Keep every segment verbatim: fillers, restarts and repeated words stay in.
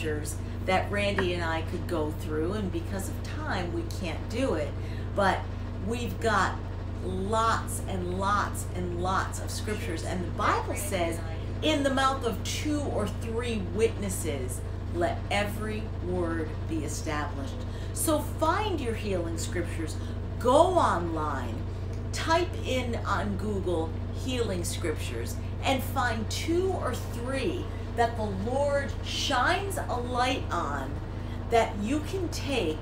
scriptures that Randy and I could go through, and because of time we can't do it, but we've got lots and lots and lots of scriptures, and the Bible says in the mouth of two or three witnesses let every word be established. So find your healing scriptures. Go online, type in on Google healing scriptures, and find two or three that the Lord shines a light on that you can take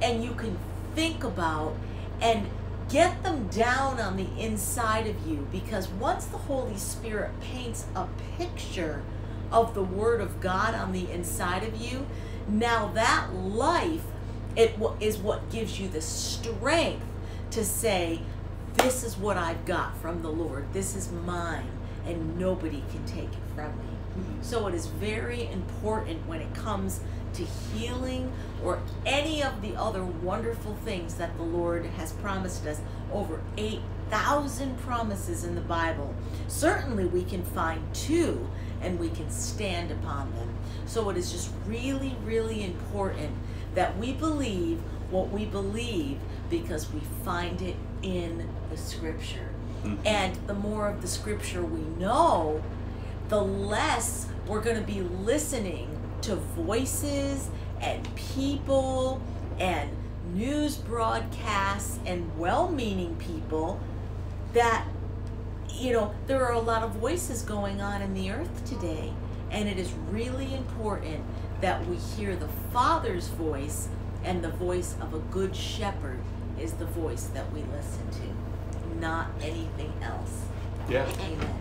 and you can think about and get them down on the inside of you, because once the Holy Spirit paints a picture of the Word of God on the inside of you, now that life it is what gives you the strength to say, this is what I've got from the Lord, this is mine, and nobody can take it from me. Mm-hmm. So it is very important when it comes to healing or any of the other wonderful things that the Lord has promised us, over eight thousand promises in the Bible. Certainly we can find two and we can stand upon them. So it is just really, really important that we believe what we believe, because we find it in the scripture. Mm-hmm. And the more of the scripture we know, the less we're going to be listening to voices and people and news broadcasts and well-meaning people that, you know, there are a lot of voices going on in the earth today, and it is really important that we hear the Father's voice, and the voice of a good shepherd is the voice that we listen to, not anything else. Yeah. Amen.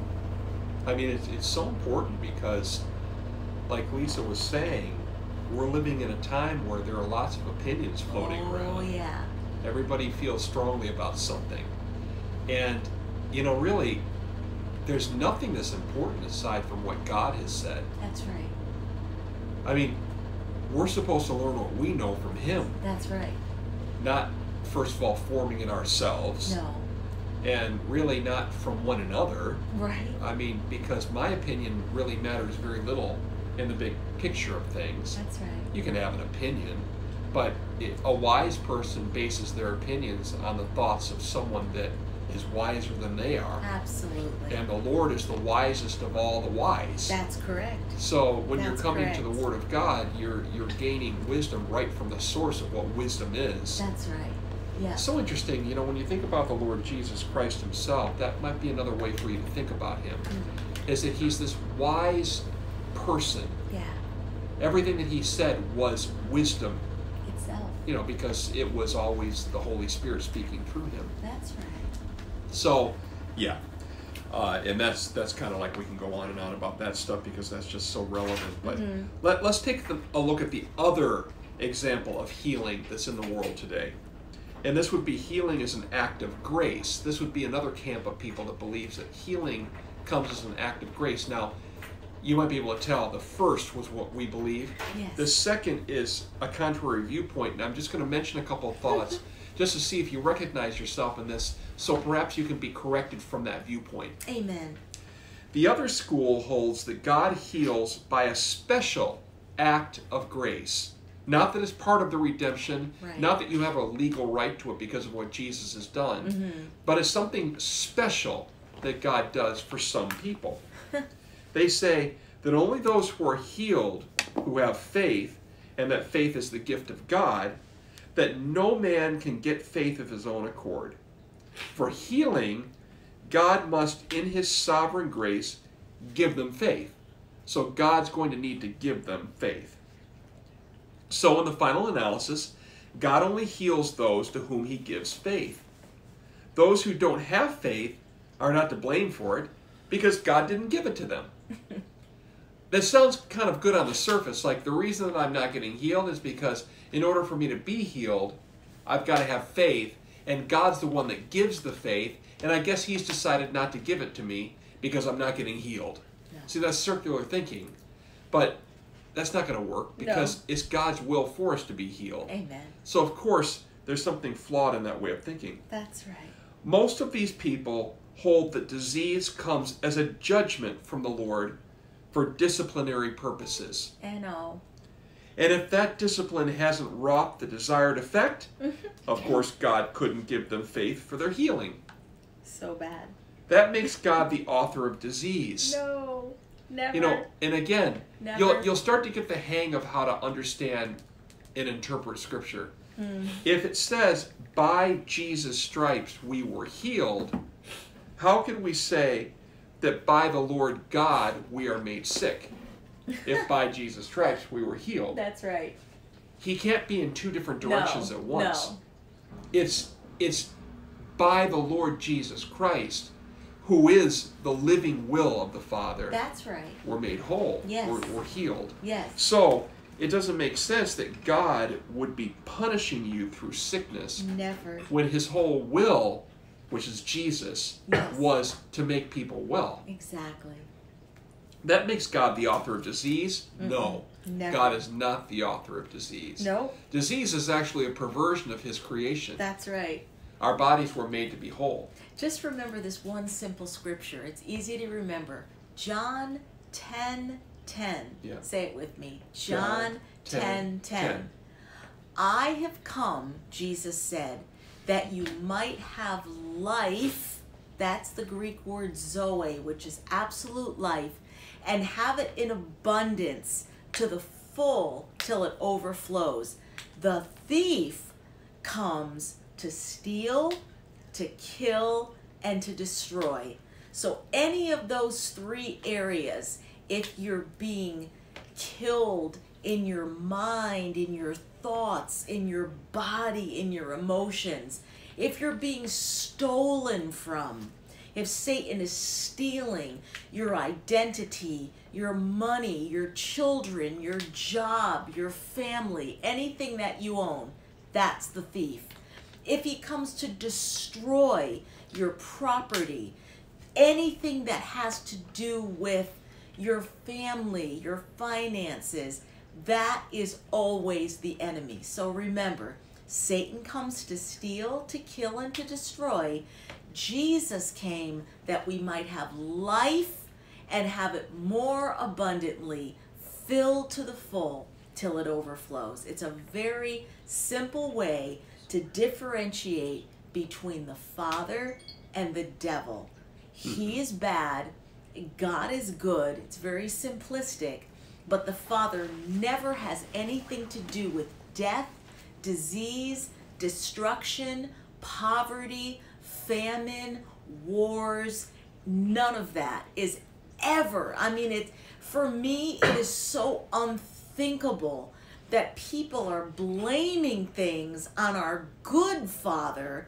I mean, it's, it's so important because, like Lisa was saying, we're living in a time where there are lots of opinions floating oh, around. Oh, yeah. Everybody feels strongly about something. And, you know, really, there's nothing that's important aside from what God has said. That's right. I mean, we're supposed to learn what we know from Him. That's right. Not, first of all, forming it ourselves. No. And really not from one another. Right. I mean, because my opinion really matters very little in the big picture of things. That's right. You can have an opinion, but it, a wise person bases their opinions on the thoughts of someone that is wiser than they are. Absolutely. And the Lord is the wisest of all the wise. That's correct. So when That's you're coming correct. to the Word of God, you're you're gaining wisdom right from the source of what wisdom is. That's right. Yeah. So interesting, you know, when you think about the Lord Jesus Christ Himself, that might be another way for you to think about Him, mm-hmm. is that He's this wise person. Yeah. Everything that He said was wisdom itself. You know, because it was always the Holy Spirit speaking through Him. That's right. So, yeah, uh, and that's that's kind of like, we can go on and on about that stuff because that's just so relevant. But mm-hmm. let, let's take the, a look at the other example of healing that's in the world today. And this would be healing as an act of grace. This would be another camp of people that believes that healing comes as an act of grace. Now, you might be able to tell the first was what we believe. Yes. The second is a contrary viewpoint, and I'm just going to mention a couple of thoughts just to see if you recognize yourself in this, so perhaps you can be corrected from that viewpoint. Amen. The other school holds that God heals by a special act of grace. Not that it's part of the redemption, right. not that you have a legal right to it because of what Jesus has done, mm-hmm. but it's something special that God does for some people. They say that only those who are healed who have faith, and that faith is the gift of God, that no man can get faith of his own accord. For healing, God must, in His sovereign grace, give them faith. So God's going to need to give them faith. So in the final analysis, God only heals those to whom He gives faith. Those who don't have faith are not to blame for it, because God didn't give it to them. That sounds kind of good on the surface, like the reason that I'm not getting healed is because in order for me to be healed, I've got to have faith, and God's the one that gives the faith, and I guess He's decided not to give it to me because I'm not getting healed. Yeah. See, that's circular thinking, but that's not going to work because no. it's God's will for us to be healed. Amen. So, of course, there's something flawed in that way of thinking. That's right. Most of these people hold that disease comes as a judgment from the Lord for disciplinary purposes. And all. And if that discipline hasn't wrought the desired effect, of course God couldn't give them faith for their healing. So bad. That makes God the author of disease. No, never. You know, and again, never. you'll you'll start to get the hang of how to understand and interpret Scripture. Mm. If it says, by Jesus' stripes we were healed, how can we say that by the Lord God we are made sick? If by Jesus' stripes we were healed. That's right. He can't be in two different directions no, at once. No. It's, it's by the Lord Jesus Christ, who is the living will of the Father. That's right. We're made whole. Yes. We're, we're healed. Yes. So it doesn't make sense that God would be punishing you through sickness. Never. When his whole will, which is Jesus, yes. was to make people well. Exactly. That makes God the author of disease? Mm-hmm. No. Never. God is not the author of disease. No. Disease is actually a perversion of his creation. That's right. Our bodies were made to be whole. Just remember this one simple scripture. It's easy to remember. John ten ten. Yeah. Say it with me. John ten ten. I have come, Jesus said, that you might have life. That's the Greek word zoe, which is absolute life. And have it in abundance to the full till it overflows. The thief comes to steal, to kill, and to destroy. So any of those three areas, if you're being killed in your mind, in your thoughts, in your body, in your emotions, if you're being stolen from, if Satan is stealing your identity, your money, your children, your job, your family, anything that you own, that's the thief. If he comes to destroy your property, anything that has to do with your family, your finances, that is always the enemy. So remember, Satan comes to steal, to kill, and to destroy. Jesus came that we might have life and have it more abundantly, filled to the full till it overflows. It's a very simple way to differentiate between the Father and the devil. He is bad, God is good. It's very simplistic, but the Father never has anything to do with death, disease, destruction, poverty, famine, wars, none of that is ever. I mean, it, for me, it is so unthinkable that people are blaming things on our good Father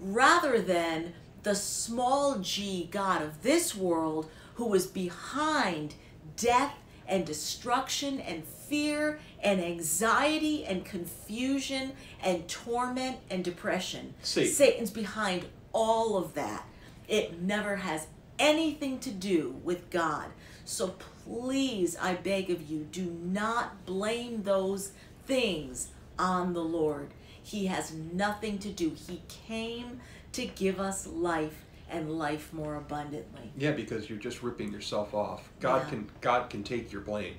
rather than the small g God of this world, who was behind death and destruction and fear and anxiety and confusion and torment and depression. See. Satan's behind all of that. It never has anything to do with God. So please, I beg of you, do not blame those things on the Lord. He has nothing to do. He came to give us life and life more abundantly. Yeah, because you're just ripping yourself off. God yeah. can God can take your blame.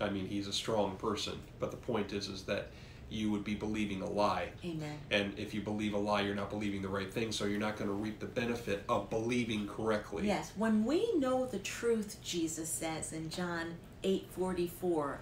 I mean, he's a strong person, but the point is is that you would be believing a lie. Amen. And if you believe a lie, you're not believing the right thing, so you're not going to reap the benefit of believing correctly. Yes. When we know the truth, Jesus says in John eight forty-four,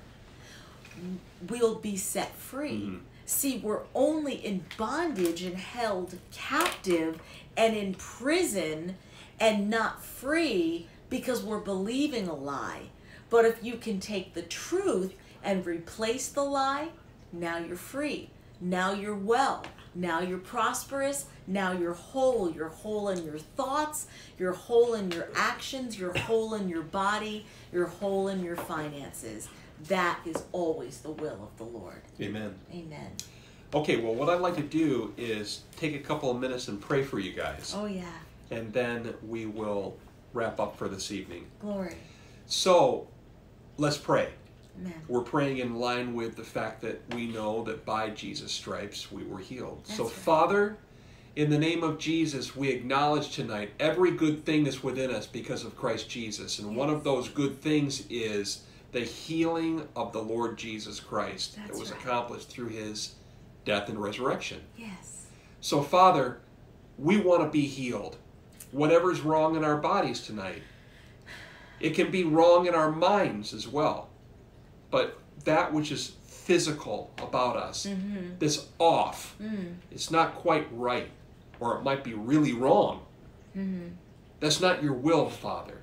we'll be set free. Mm-hmm. See, we're only in bondage and held captive and in prison and not free because we're believing a lie. But if you can take the truth and replace the lie, now you're free. Now you're well. Now you're prosperous. Now you're whole. You're whole in your thoughts. You're whole in your actions. You're whole in your body. You're whole in your finances. That is always the will of the Lord. Amen. Amen. Okay, well, what I'd like to do is take a couple of minutes and pray for you guys. Oh, yeah. And then we will wrap up for this evening. Glory. So, let's pray. Amen. We're praying in line with the fact that we know that by Jesus' stripes we were healed. That's so, right. Father, in the name of Jesus, we acknowledge tonight every good thing that's within us because of Christ Jesus. And yes. one of those good things is the healing of the Lord Jesus Christ That's that was right. accomplished through his death and resurrection. Yes. So, Father, we want to be healed. Whatever's wrong in our bodies tonight, it can be wrong in our minds as well. But that which is physical about us, mm-hmm. this off, mm. it's not quite right, or it might be really wrong. Mm-hmm. That's not your will, Father.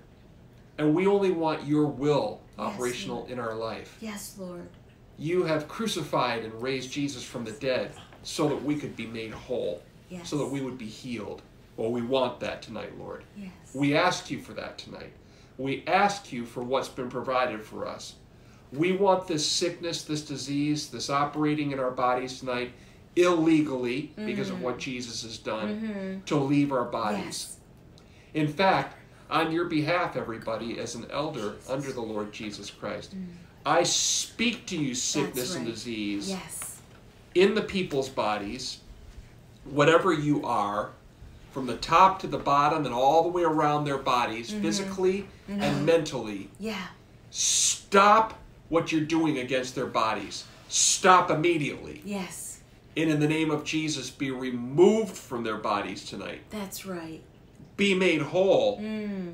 And we only want your will operational yes, in our life. Yes, Lord. You have crucified and raised Jesus from the dead so that we could be made whole, yes. so that we would be healed. Well, we want that tonight, Lord. Yes. We ask you for that tonight. We ask you for what's been provided for us. We want this sickness, this disease, this operating in our bodies tonight illegally, mm-hmm. because of what Jesus has done, mm-hmm. to leave our bodies. Yes. In fact, on your behalf, everybody, as an elder Jesus. Under the Lord Jesus Christ, mm. I speak to you sickness right. and disease yes. in the people's bodies, whatever you are, from the top to the bottom and all the way around their bodies, mm-hmm. physically mm-hmm. and mentally. Yeah. Stop what you're doing against their bodies. Stop immediately. Yes. And in the name of Jesus, be removed from their bodies tonight. That's right. Be made whole. Mm.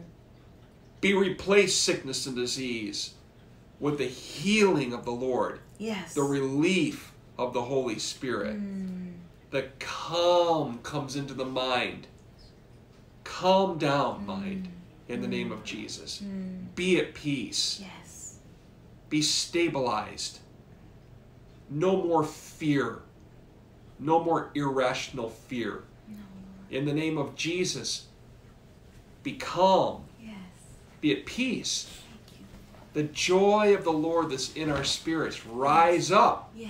Be replaced, sickness and disease, with the healing of the Lord. Yes. The relief of the Holy Spirit. Mm. The calm comes into the mind. Calm down, mm. mind, in the mm. name of Jesus. Mm. Be at peace. Yes. Be stabilized. No more fear. No more irrational fear. No. In the name of Jesus, be calm. Yes. Be at peace. Thank you. The joy of the Lord that's in our spirits rise yes. up. Yeah.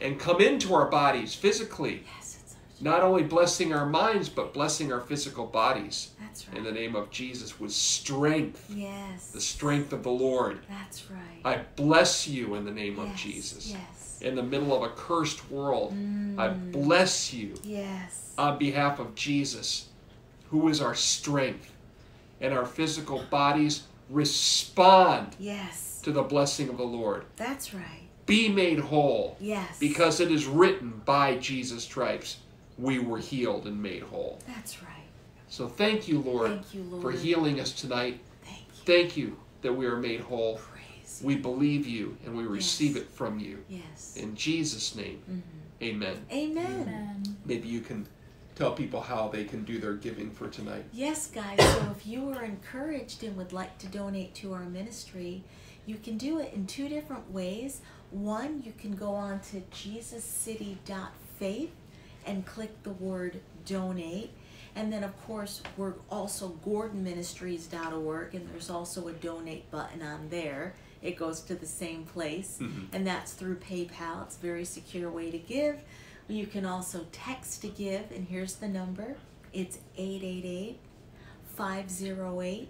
And come into our bodies physically. Yes, it's our not only blessing our minds, but blessing our physical bodies. That's right. In the name of Jesus, with strength. Yes. The strength of the Lord. That's right. I bless you in the name yes, of Jesus. Yes. In the middle of a cursed world, mm. I bless you. Yes. On behalf of Jesus, who is our strength, and our physical bodies respond yes. to the blessing of the Lord. That's right. Be made whole. Yes. Because it is written, by Jesus' stripes we were healed and made whole. That's right. So thank you, Lord, thank you, Lord. For healing us tonight. Thank you. Thank you that we are made whole. Praise we believe you and we receive yes. it from you. Yes. In Jesus' name, mm-hmm. amen. Amen. Amen. Maybe you can tell people how they can do their giving for tonight. Yes, guys. So if you are encouraged and would like to donate to our ministry, you can do it in two different ways. One, you can go on to jesus city dot faith and click the word donate. And then, of course, we're also gordon ministries dot org, and there's also a donate button on there. It goes to the same place, mm-hmm. and that's through PayPal. It's a very secure way to give. You can also text to give, and here's the number. It's eight eight eight, five oh eight,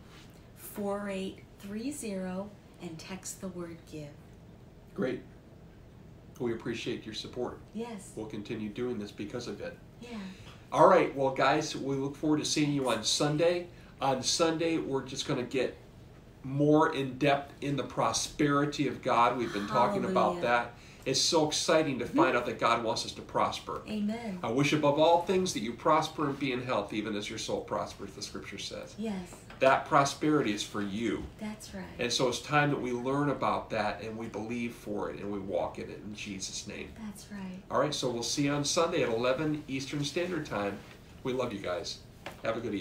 four eight three oh, and text the word give. Great. We appreciate your support. Yes. We'll continue doing this because of it. Yeah. All right. Well, guys, we look forward to seeing you on Sunday. On Sunday, we're just going to get more in-depth in the prosperity of God. We've been talking Hallelujah. About that. It's so exciting to find out that God wants us to prosper. Amen. I wish above all things that you prosper and be in health, even as your soul prospers, the Scripture says. Yes. That prosperity is for you. That's right. And so it's time that we learn about that, and we believe for it, and we walk in it in Jesus' name. That's right. All right, so we'll see you on Sunday at eleven Eastern Standard Time. We love you guys. Have a good evening.